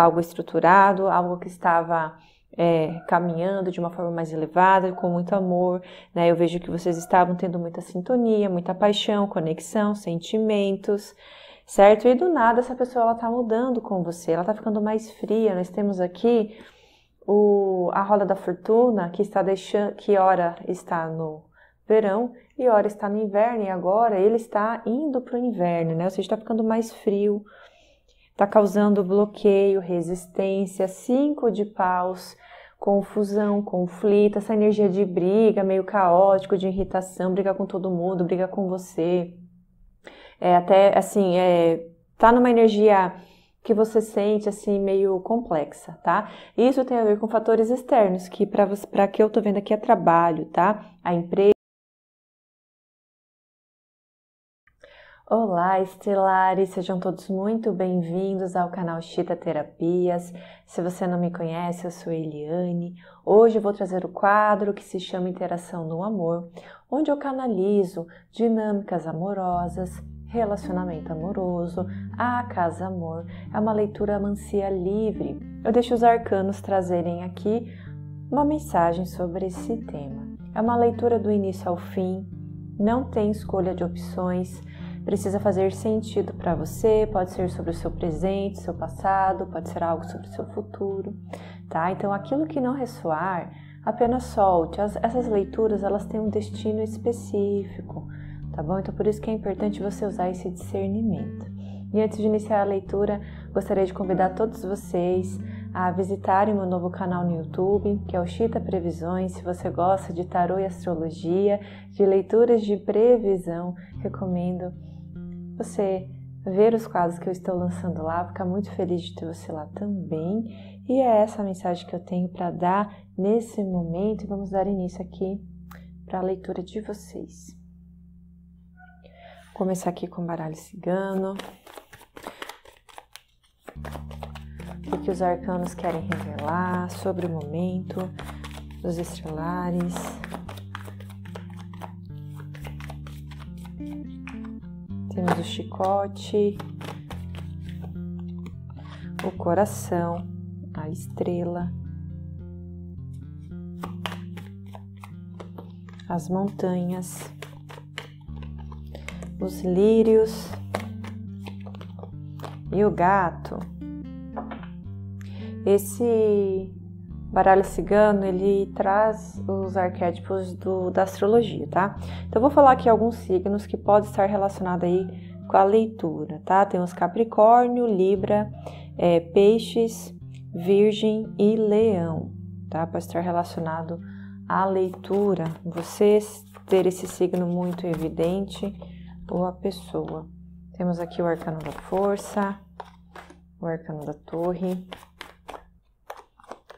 algo estruturado, algo que estava caminhando de uma forma mais elevada, com muito amor, né? Eu vejo que vocês estavam tendo muita sintonia, muita paixão, conexão, sentimentos, certo? E do nada essa pessoa, ela tá mudando com você, ela tá ficando mais fria. Nós temos aqui a roda da fortuna, que está deixando, que ora está no verão e ora está no inverno, e agora ele está indo para o inverno, né? Ou seja, está ficando mais frio, está causando bloqueio, resistência, 5 de paus, confusão, conflito, essa energia de briga, meio caótico, de irritação, briga com todo mundo, briga com você. Até assim, tá numa energia que você sente assim meio complexa, tá? Isso tem a ver com fatores externos, que para que eu tô vendo aqui é trabalho, tá? A empresa. Olá, estelares, sejam todos muito bem-vindos ao canal Chitta Terapias. Se você não me conhece, eu sou Eliane. Hoje eu vou trazer o quadro que se chama Interação no Amor, onde eu canalizo dinâmicas amorosas, relacionamento amoroso, a casa amor. É uma leitura mancia livre. Eu deixo os arcanos trazerem aqui uma mensagem sobre esse tema. É uma leitura do início ao fim, não tem escolha de opções. Precisa fazer sentido para você, pode ser sobre o seu presente, seu passado, pode ser algo sobre o seu futuro, tá? Então, aquilo que não ressoar, apenas solte. Essas leituras, elas têm um destino específico, tá bom? Então, por isso que é importante você usar esse discernimento. E antes de iniciar a leitura, gostaria de convidar todos vocês a visitarem meu novo canal no YouTube, que é o Chitta Previsões. Se você gosta de tarô e astrologia, de leituras de previsão, recomendo você ver os quadros que eu estou lançando lá. Fica muito feliz de ter você lá também. E é essa a mensagem que eu tenho para dar nesse momento. E vamos dar início aqui para a leitura de vocês. Vou começar aqui com o baralho cigano. O que os arcanos querem revelar sobre o momento dos estelares. Temos o chicote, o coração, a estrela, as montanhas, os lírios e o gato. Esse baralho cigano, ele traz os arquétipos da astrologia, tá? Então, eu vou falar aqui alguns signos que podem estar relacionados aí com a leitura, tá? Temos Capricórnio, Libra, Peixes, Virgem e Leão, tá? Pode estar relacionado à leitura, você ter esse signo muito evidente ou a pessoa. Temos aqui o arcano da força, o arcano da torre,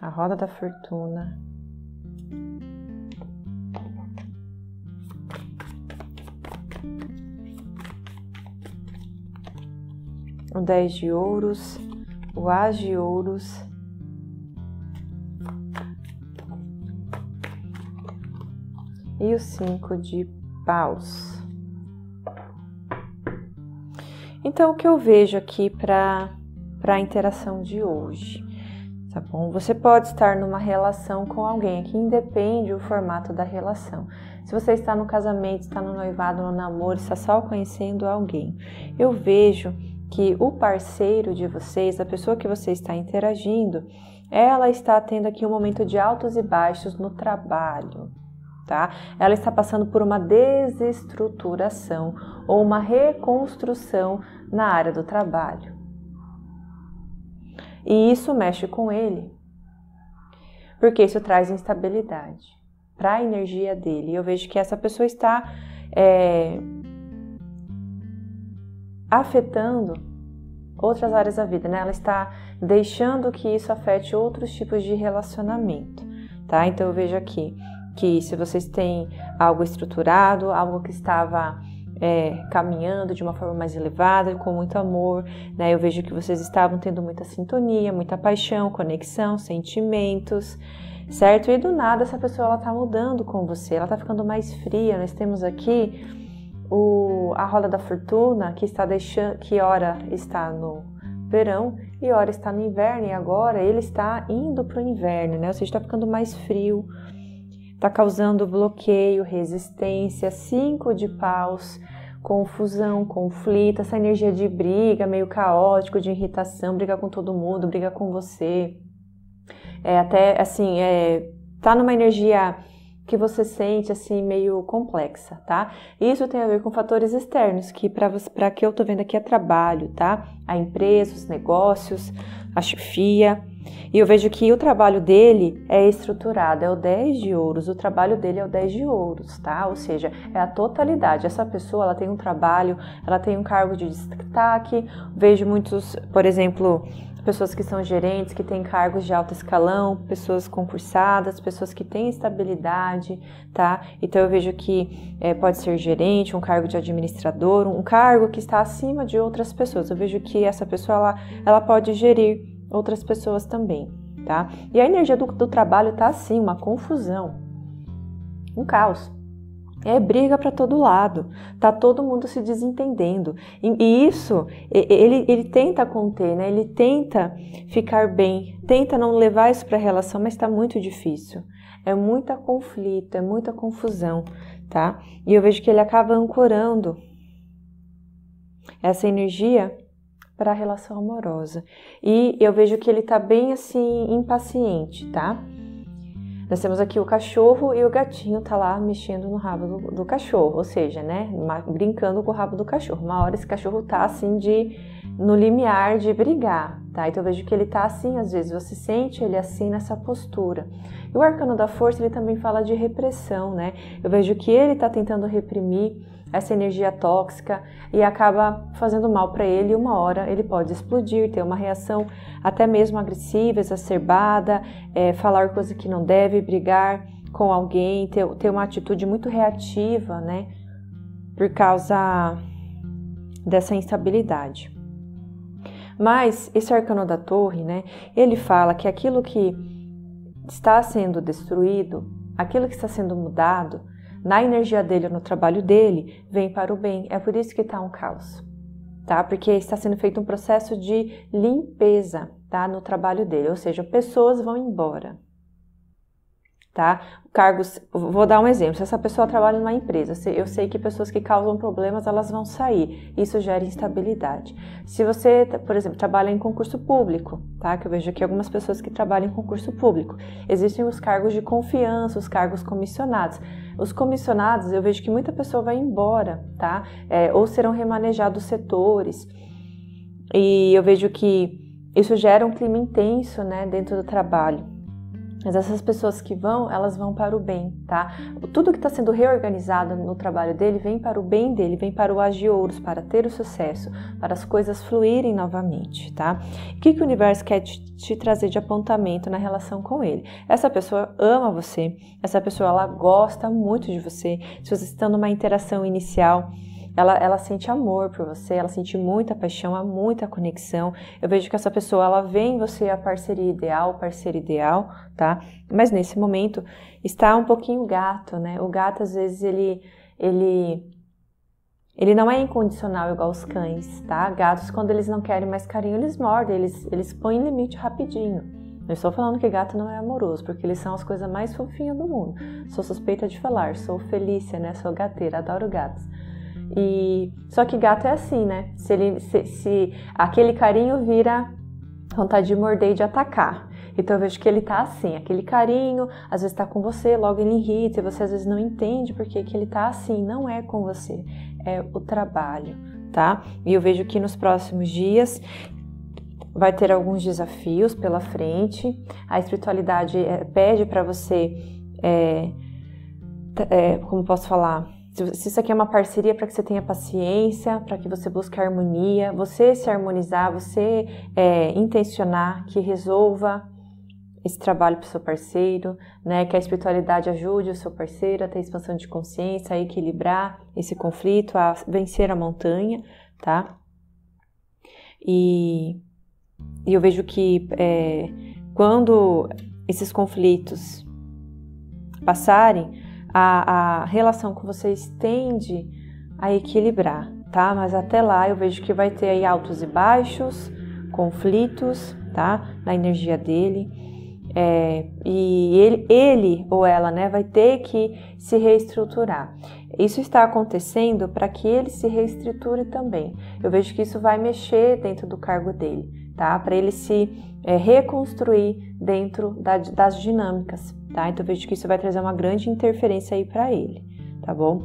a roda da fortuna, o 10 de ouros, o as de ouros, e o 5 de paus. Então, o que eu vejo aqui para a interação de hoje? Tá bom? Você pode estar numa relação com alguém, aqui independe o formato da relação. Se você está no casamento, está no noivado, no namoro, está só conhecendo alguém. Eu vejo que o parceiro de vocês, a pessoa que você está interagindo, ela está tendo aqui um momento de altos e baixos no trabalho, tá? Ela está passando por uma desestruturação ou uma reconstrução na área do trabalho. E isso mexe com ele, porque isso traz instabilidade para a energia dele. Eu vejo que essa pessoa está afetando outras áreas da vida, né? Ela está deixando que isso afete outros tipos de relacionamento, tá? Então, eu vejo aqui que se vocês têm algo estruturado, algo que estava caminhando de uma forma mais elevada, com muito amor, né? Eu vejo que vocês estavam tendo muita sintonia, muita paixão, conexão, sentimentos, certo? E do nada essa pessoa, ela tá mudando com você, ela tá ficando mais fria. Nós temos aqui a roda da fortuna, que ora está no verão e ora está no inverno e agora ele está indo para o inverno, né? Ou seja, está ficando mais frio, está causando bloqueio, resistência, 5 de paus, confusão, conflito, essa energia de briga, meio caótico, de irritação, briga com todo mundo, briga com você. Até assim, tá numa energia que você sente assim meio complexa, tá? Isso tem a ver com fatores externos, que para que eu tô vendo aqui é trabalho, tá? A empresa, os negócios, a chefia. E eu vejo que o trabalho dele é estruturado, é o 10 de ouros, o trabalho dele é o 10 de ouros, tá? Ou seja, é a totalidade, essa pessoa, ela tem um trabalho, ela tem um cargo de destaque, vejo muitos, por exemplo, pessoas que são gerentes, que têm cargos de alto escalão, pessoas concursadas, pessoas que têm estabilidade, tá? Então eu vejo que pode ser gerente, um cargo de administrador, um cargo que está acima de outras pessoas, eu vejo que essa pessoa, ela pode gerir outras pessoas também, tá? E a energia do trabalho tá assim, uma confusão, um caos, briga para todo lado, tá todo mundo se desentendendo, e isso ele tenta conter, né? Ele tenta ficar bem, tenta não levar isso para a relação, mas tá muito difícil, é muita conflito, é muita confusão, tá? E eu vejo que ele acaba ancorando essa energia para a relação amorosa. E eu vejo que ele tá bem assim, impaciente, tá? Nós temos aqui o cachorro e o gatinho tá lá mexendo no rabo do cachorro, ou seja, né? Brincando com o rabo do cachorro. Uma hora esse cachorro tá assim no limiar de brigar, tá? Então eu vejo que ele tá assim, às vezes você sente ele assim nessa postura. E o arcano da força, ele também fala de repressão, né? Eu vejo que ele tá tentando reprimir essa energia tóxica e acaba fazendo mal para ele, e uma hora ele pode explodir, ter uma reação até mesmo agressiva, exacerbada, falar coisa que não deve, brigar com alguém, ter uma atitude muito reativa, né, por causa dessa instabilidade. Mas esse arcano da torre, né, ele fala que aquilo que está sendo destruído, aquilo que está sendo mudado, na energia dele ou no trabalho dele, vem para o bem. É por isso que está um caos, tá? Porque está sendo feito um processo de limpeza, tá? No trabalho dele, ou seja, pessoas vão embora, tá? Cargos, vou dar um exemplo, se essa pessoa trabalha numa empresa, eu sei que pessoas que causam problemas, elas vão sair, isso gera instabilidade. Se você, por exemplo, trabalha em concurso público, tá? Que eu vejo aqui algumas pessoas que trabalham em concurso público, existem os cargos de confiança, os cargos comissionados. Os comissionados, eu vejo que muita pessoa vai embora, tá? Ou serão remanejados setores, e eu vejo que isso gera um clima intenso, né, dentro do trabalho. Mas essas pessoas que vão, elas vão para o bem, tá? Tudo que está sendo reorganizado no trabalho dele vem para o bem dele, vem para o as de ouros, para ter o sucesso, para as coisas fluírem novamente, tá? O que o universo quer te trazer de apontamento na relação com ele? Essa pessoa ama você, essa pessoa, ela gosta muito de você, se vocês estão numa interação inicial, ela sente amor por você, ela sente muita paixão, há muita conexão. Eu vejo que essa pessoa, ela vê em você a parceria ideal, tá? Mas nesse momento está um pouquinho gato, né? O gato, às vezes, ele não é incondicional igual os cães, tá? Gatos, quando eles não querem mais carinho, eles mordem, eles põem limite rapidinho. Eu estou falando que gato não é amoroso, porque eles são as coisas mais fofinhas do mundo. Sou suspeita de falar, sou Felícia, né? Sou gateira, adoro gatos. E só que gato é assim, né? Se aquele carinho vira vontade de morder e de atacar. Então eu vejo que ele tá assim, aquele carinho, às vezes tá com você, logo ele irrita, e você às vezes não entende porque que ele tá assim, não é com você, é o trabalho, tá? E eu vejo que nos próximos dias vai ter alguns desafios pela frente. A espiritualidade pede para você, como posso falar? Se isso aqui é uma parceria, para que você tenha paciência, para que você busque harmonia, você se harmonizar, você intencionar que resolva esse trabalho para o seu parceiro, né? Que a espiritualidade ajude o seu parceiro a ter expansão de consciência, a equilibrar esse conflito, a vencer a montanha, tá? E eu vejo que quando esses conflitos passarem, a relação com vocês tende a equilibrar, tá? Mas até lá eu vejo que vai ter aí altos e baixos, conflitos, tá? Na energia dele. E ele ou ela, né, vai ter que se reestruturar. Isso está acontecendo para que ele se reestruture também. Eu vejo que isso vai mexer dentro do cargo dele, tá? Para ele se reconstruir dentro das dinâmicas, tá? Então eu vejo que isso vai trazer uma grande interferência aí para ele, tá bom?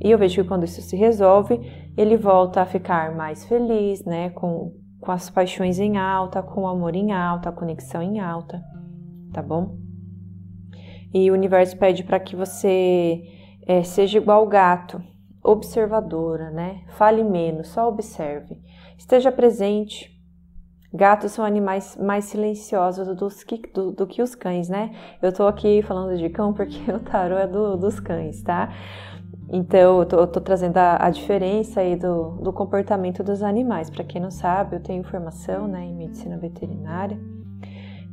E eu vejo que quando isso se resolve, ele volta a ficar mais feliz, né? Com as paixões em alta, com o amor em alta, a conexão em alta. Tá bom? E o universo pede para que você seja igual ao gato, observadora, né? Fale menos, só observe. Esteja presente. Gatos são animais mais silenciosos do que os cães, né? Eu tô aqui falando de cão porque o tarô é dos cães, tá? Então, eu tô trazendo a diferença aí do comportamento dos animais. Para quem não sabe, eu tenho formação, né, em medicina veterinária.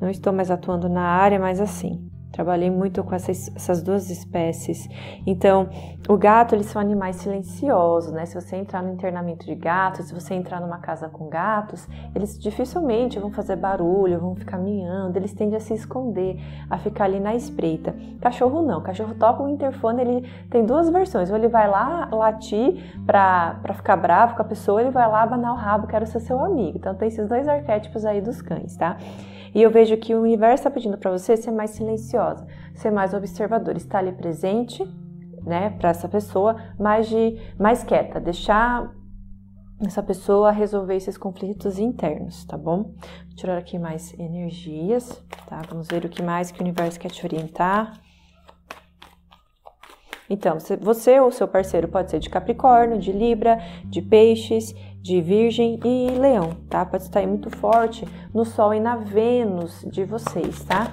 Não estou mais atuando na área, mas assim, trabalhei muito com essas duas espécies. Então, o gato, eles são animais silenciosos, né? Se você entrar no internamento de gatos, se você entrar numa casa com gatos, eles dificilmente vão fazer barulho, vão ficar miando, eles tendem a se esconder, a ficar ali na espreita. Cachorro não, cachorro toca o interfone, ele tem duas versões, ou ele vai lá latir pra ficar bravo com a pessoa, ou ele vai lá abanar o rabo, quero ser seu amigo. Então, tem esses dois arquétipos aí dos cães, tá? E eu vejo que o universo está pedindo para você ser mais silenciosa, ser mais observadora, estar ali presente, né, para essa pessoa, mais quieta, deixar essa pessoa resolver esses conflitos internos, tá bom? Vou tirar aqui mais energias, tá? Vamos ver o que mais que o universo quer te orientar. Então, você ou seu parceiro pode ser de Capricórnio, de Libra, de Peixes, de Virgem e Leão, tá? Pode estar aí muito forte no Sol e na Vênus de vocês, tá?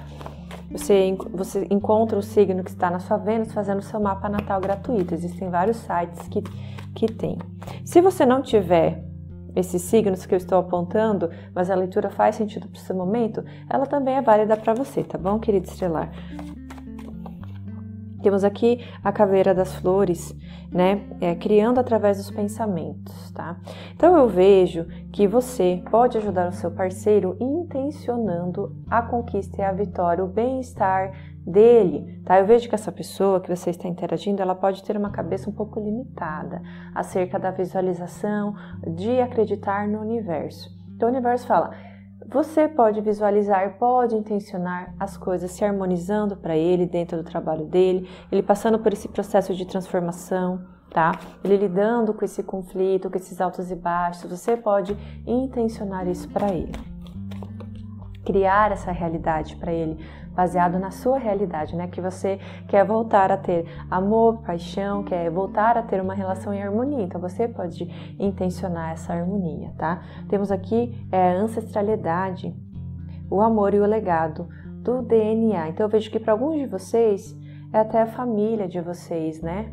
Você encontra o signo que está na sua Vênus fazendo seu mapa natal gratuito. Existem vários sites que tem. Se você não tiver esses signos que eu estou apontando, mas a leitura faz sentido para o seu momento, ela também é válida para você, tá bom, querido estrelar? Temos aqui a caveira das flores, né, criando através dos pensamentos, tá? Então eu vejo que você pode ajudar o seu parceiro intencionando a conquista e a vitória, o bem-estar dele, tá? Eu vejo que essa pessoa que você está interagindo, ela pode ter uma cabeça um pouco limitada acerca da visualização, de acreditar no universo. Então o universo fala: você pode visualizar, pode intencionar as coisas se harmonizando para ele dentro do trabalho dele, ele passando por esse processo de transformação, tá? Ele lidando com esse conflito, com esses altos e baixos, você pode intencionar isso para ele. Criar essa realidade para ele, baseado na sua realidade, né? Que você quer voltar a ter amor, paixão, quer voltar a ter uma relação em harmonia. Então você pode intencionar essa harmonia, tá? Temos aqui a ancestralidade, o amor e o legado do DNA. Então eu vejo que para alguns de vocês é até a família de vocês, né?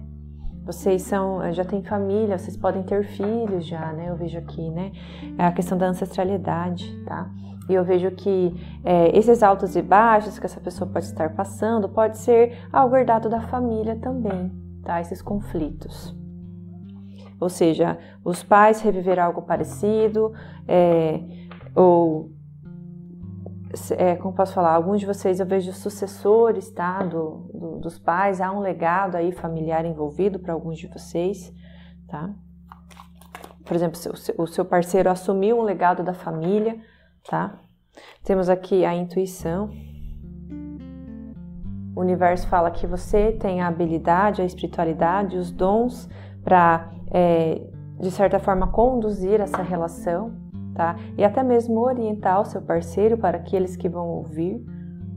Vocês já têm família, vocês podem ter filhos já, né? Eu vejo aqui, né? É a questão da ancestralidade, tá? E eu vejo que esses altos e baixos que essa pessoa pode estar passando pode ser algo herdado da família também, tá? Esses conflitos. Ou seja, os pais reviveram algo parecido, como posso falar, alguns de vocês eu vejo sucessores, tá? Dos pais, há um legado aí familiar envolvido para alguns de vocês, tá? Por exemplo, o seu parceiro assumiu um legado da família, tá? Temos aqui a intuição. O universo fala que você tem a habilidade, a espiritualidade, os dons para, de certa forma, conduzir essa relação, tá? E até mesmo orientar o seu parceiro para aqueles que vão ouvir,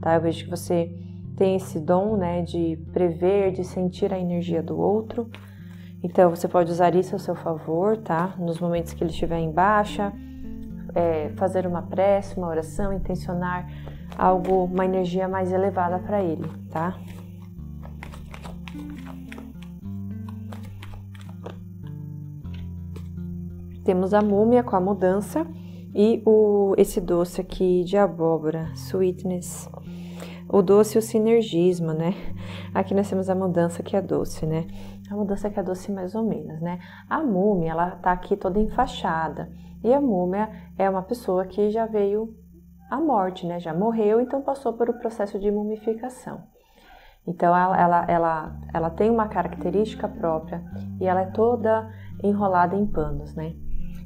tá? Eu vejo que você tem esse dom, né, de prever, de sentir a energia do outro. Então, você pode usar isso a seu favor, tá? Nos momentos que ele estiver em baixa, fazer uma prece, uma oração, intencionar algo, uma energia mais elevada para ele, tá? Temos a múmia com a mudança e esse doce aqui de abóbora, sweetness. O doce e o sinergismo, né? Aqui nós temos a mudança que é doce, né? a mudança que adoce mais ou menos, né? A múmia, ela tá aqui toda enfaixada, e a múmia é uma pessoa que já veio à morte, né? Já morreu, então passou por o processo de mumificação. Então ela tem uma característica própria e ela é toda enrolada em panos, né?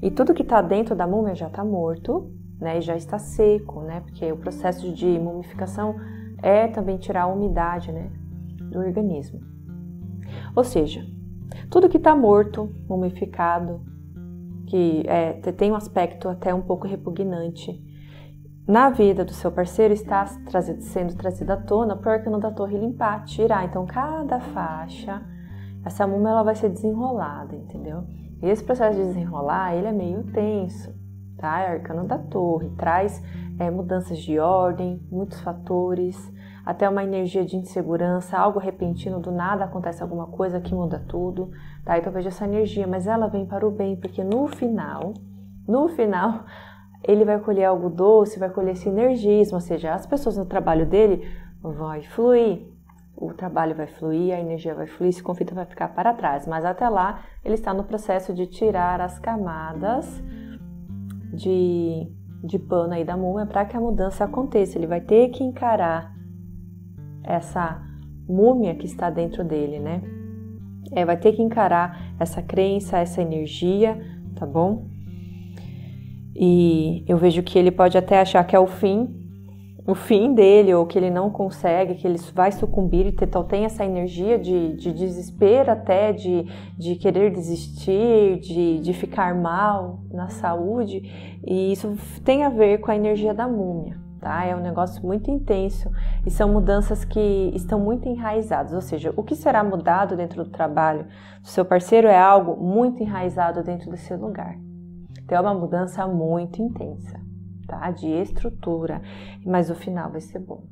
E tudo que tá dentro da múmia já tá morto, né? E já está seco, né? Porque o processo de mumificação é também tirar a umidade, né? Do organismo. Ou seja, tudo que tá morto, mumificado, que tem um aspecto até um pouco repugnante, na vida do seu parceiro está sendo trazida à tona para o arcano da torre limpar, tirar. Então, cada faixa, essa múmia ela vai ser desenrolada, entendeu? E esse processo de desenrolar, ele é meio tenso, tá? É o arcano da torre, traz mudanças de ordem, muitos fatores, até uma energia de insegurança, algo repentino, do nada acontece alguma coisa que muda tudo, tá? Então, veja essa energia, mas ela vem para o bem, porque no final... ele vai colher algo doce, vai colher sinergismo, ou seja, as pessoas no trabalho dele vai fluir, o trabalho vai fluir, a energia vai fluir, esse conflito vai ficar para trás, mas até lá ele está no processo de tirar as camadas de pano aí da múmia para que a mudança aconteça, ele vai ter que encarar essa múmia que está dentro dele, né? Vai ter que encarar essa crença, essa energia, tá bom? E eu vejo que ele pode até achar que é o fim dele, ou que ele não consegue, que ele vai sucumbir, então tem essa energia de desespero até, de querer desistir, de ficar mal na saúde, e isso tem a ver com a energia da múmia, tá? É um negócio muito intenso e são mudanças que estão muito enraizadas, ou seja, o que será mudado dentro do trabalho do seu parceiro é algo muito enraizado dentro desse lugar. Então é uma mudança muito intensa, tá? De estrutura, mas o final vai ser bom.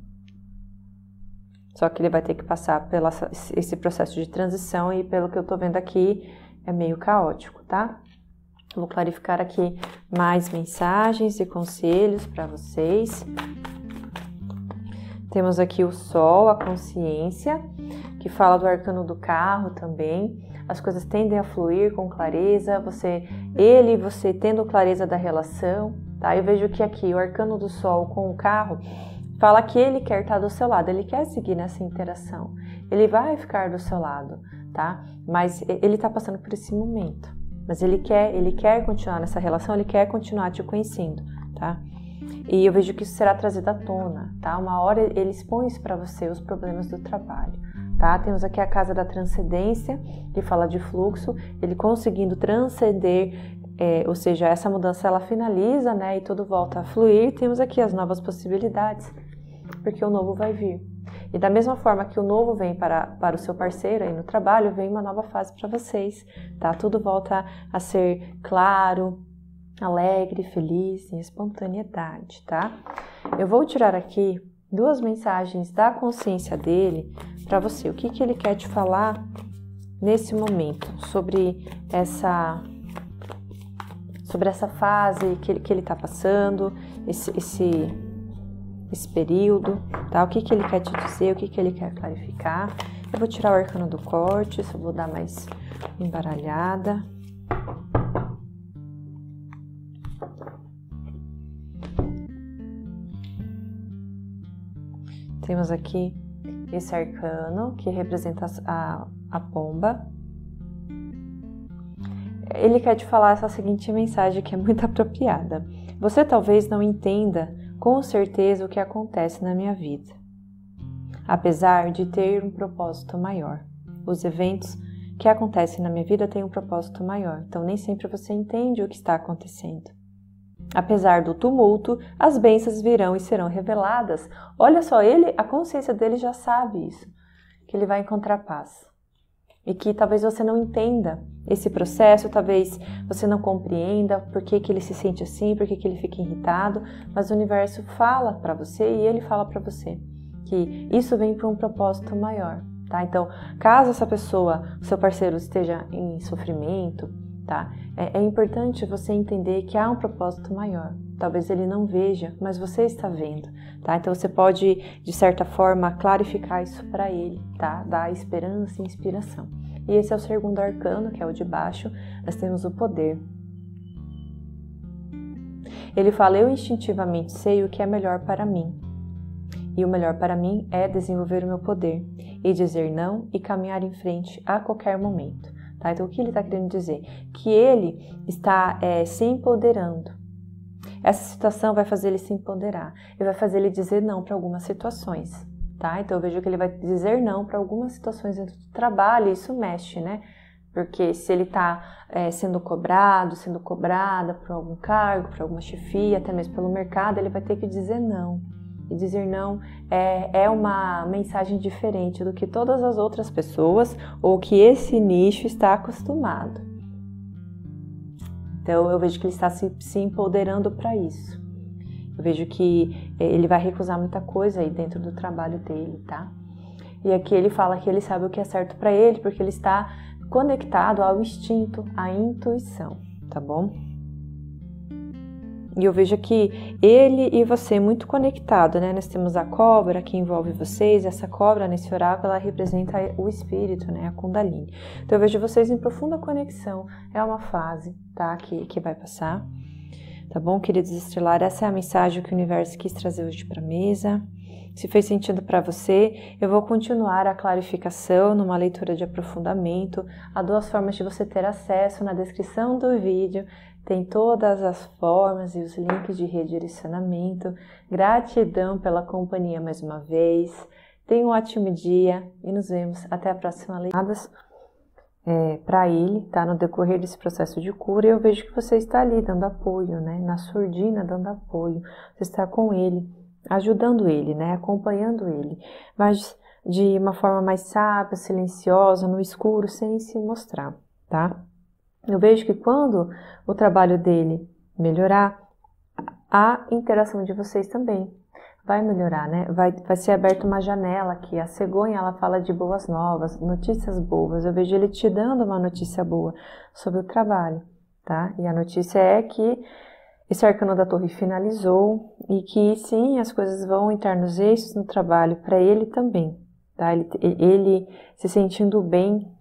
Só que ele vai ter que passar pelo esse processo de transição e pelo que eu tô vendo aqui é meio caótico, tá? Vou clarificar aqui mais mensagens e conselhos para vocês. Temos aqui o Sol, a consciência, que fala do arcano do carro também. As coisas tendem a fluir com clareza, você tendo clareza da relação, tá? Eu vejo que aqui o arcano do Sol com o carro fala que ele quer estar do seu lado, ele quer seguir nessa interação, ele vai ficar do seu lado, tá? Mas ele tá passando por esse momento, mas ele quer continuar nessa relação, ele quer continuar te conhecendo, tá? E eu vejo que isso será trazido à tona, tá? Uma hora ele expõe isso para você, os problemas do trabalho. Tá? Temos aqui a casa da transcendência, que fala de fluxo, ele conseguindo transcender, ou seja, essa mudança ela finaliza, né, e tudo volta a fluir. Temos aqui as novas possibilidades, porque o novo vai vir. E da mesma forma que o novo vem para o seu parceiro aí no trabalho, vem uma nova fase para vocês, tá? Tudo volta a ser claro, alegre, feliz, em espontaneidade, tá? Eu vou tirar aqui duas mensagens da consciência dele para você. O que que ele quer te falar nesse momento sobre essa fase que ele tá passando, esse período, tá? O que que ele quer te dizer, o que que ele quer clarificar. Eu vou tirar o arcano do corte, só vou dar mais embaralhada. Temos aqui esse arcano, que representa a pomba. Ele quer te falar essa seguinte mensagem, que é muito apropriada. Você talvez não entenda com certeza o que acontece na minha vida, apesar de ter um propósito maior. Os eventos que acontecem na minha vida têm um propósito maior, então nem sempre você entende o que está acontecendo. Apesar do tumulto, as bênçãos virão e serão reveladas. Olha só, a consciência dele já sabe isso, que ele vai encontrar paz. E que talvez você não entenda esse processo, talvez você não compreenda por que que ele se sente assim, por que que ele fica irritado, mas o universo fala para você e ele fala para você que isso vem para um propósito maior, tá? Então, caso essa pessoa, seu parceiro, esteja em sofrimento, tá? É importante você entender que há um propósito maior. Talvez ele não veja, mas você está vendo, tá? Então você pode, de certa forma, clarificar isso para ele, tá? Dar esperança e inspiração. E esse é o segundo arcano, que é o de baixo. Nós temos o poder. Ele fala, eu instintivamente sei o que é melhor para mim. E o melhor para mim é desenvolver o meu poder. E dizer não e caminhar em frente a qualquer momento. Tá? Então o que ele está querendo dizer? Que ele está se empoderando. Essa situação vai fazer ele se empoderar. E vai fazer ele dizer não para algumas situações. Tá? Então eu vejo que ele vai dizer não para algumas situações dentro do trabalho, e isso mexe, né? Porque se ele está sendo cobrado, sendo cobrada por algum cargo, por alguma chefia, até mesmo pelo mercado, ele vai ter que dizer não. E dizer não é uma mensagem diferente do que todas as outras pessoas ou que esse nicho está acostumado. Então eu vejo que ele está se empoderando para isso. Eu vejo que ele vai recusar muita coisa aí dentro do trabalho dele, tá? E aqui ele fala que ele sabe o que é certo para ele, porque ele está conectado ao instinto, à intuição, tá bom? E eu vejo que ele e você muito conectado, né? Nós temos a cobra que envolve vocês, essa cobra nesse oráculo, ela representa o espírito, né? A Kundalini. Então eu vejo vocês em profunda conexão, é uma fase, tá? Que vai passar. Tá bom, queridos estrelar? Essa é a mensagem que o universo quis trazer hoje para a mesa. Se fez sentido para você, eu vou continuar a clarificação numa leitura de aprofundamento. Há duas formas de você ter acesso na descrição do vídeo. Tem todas as formas e os links de redirecionamento. Gratidão pela companhia mais uma vez. Tenha um ótimo dia e nos vemos até a próxima leitura. Para ele, tá? No decorrer desse processo de cura, eu vejo que você está ali dando apoio, né? Na surdina, dando apoio. Você está com ele, ajudando ele, né? Acompanhando ele, mas de uma forma mais sábia, silenciosa, no escuro, sem se mostrar, tá? Eu vejo que quando o trabalho dele melhorar, a interação de vocês também vai melhorar, né? Vai ser aberta uma janela aqui. A cegonha, ela fala de boas novas, notícias boas. Eu vejo ele te dando uma notícia boa sobre o trabalho, tá? E a notícia é que esse arcano da torre finalizou e que, sim, as coisas vão entrar nos eixos no trabalho para ele também, tá? Ele se sentindo bem.